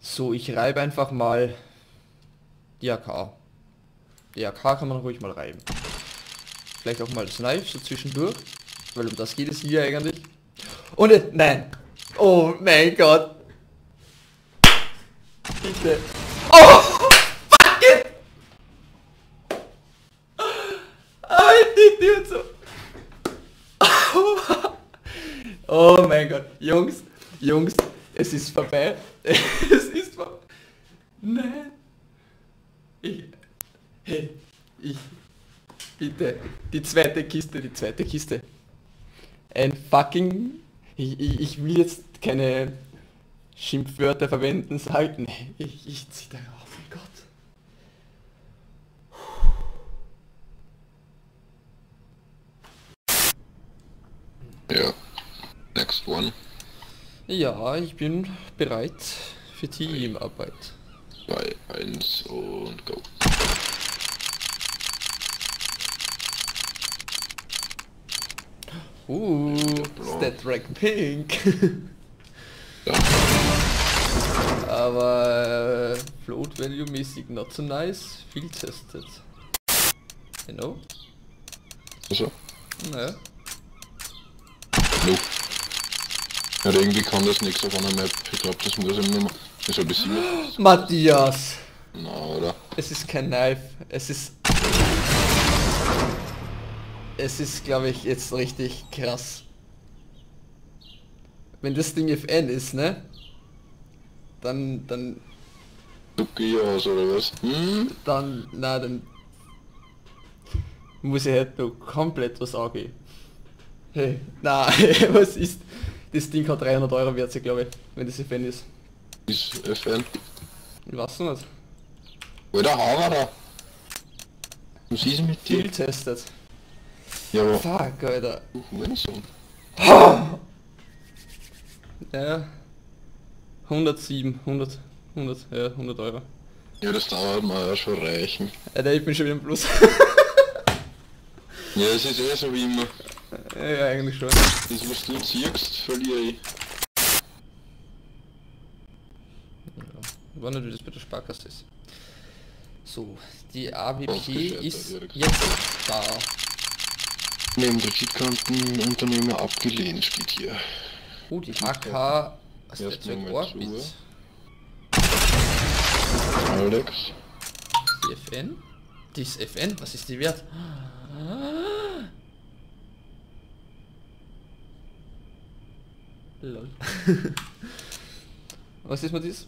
So, ich reibe einfach mal die AK. Die AK kann man ruhig mal reiben. Vielleicht auch mal das Knife so zwischendurch, weil um das geht es hier eigentlich. Und nein! Oh mein Gott! Bitte! Oh! Fuck it! Oh mein Gott! Jungs! Jungs! Es ist vorbei! Es ist vorbei! Nein! Bitte, die zweite Kiste. Ein fucking... Ich will jetzt keine Schimpfwörter verwenden, sagen. Nee, ich zieh da raus, mein Gott. Ja, next one. Ja, ich bin bereit für Teamarbeit. 2, 1 und go. Stat-Rack Pink. Aber Float Value mäßig not so nice, viel testet. You know? Also? Naja. No. Ja, irgendwie kann das nichts auf einer Map. Ich glaube, das muss ich nur mal... Ich soll das hier... Matthias! Na, oder? Es ist kein Knife, es ist... Es ist, glaube ich, jetzt richtig krass. Wenn das Ding FN ist, ne? Dann... Dukios oder was? Hm? Dann... Na, dann... Muss ich halt noch komplett was angehen. Hey, na, was ist... Das Ding hat 300 € wert, glaube ich, wenn das FN ist. Ist FN? Ich weiß nicht. Alter, hau da! Was ist mit dir? Viel testet. Ja, aber... Fuck, Alter. Ja. 107, 100, 100, ja, 100 €. Ja, das dauert mal ja schon reichen. Alter, ich bin schon wieder im Plus. Ja, es ist eh so wie immer. Ja, eigentlich schon. Das, was du ziehst, verliere ich. Ja, wann natürlich das bei der Sparkasse ist. So, die ABP ist jetzt da. Neben der Cheatkanten Unternehmer abgelehnt steht hier. Oh, die AK Stat-Rack Orbit. Alex. Die FN? Die ist FN? Was ist die wert? Lol. Was ist mal dies?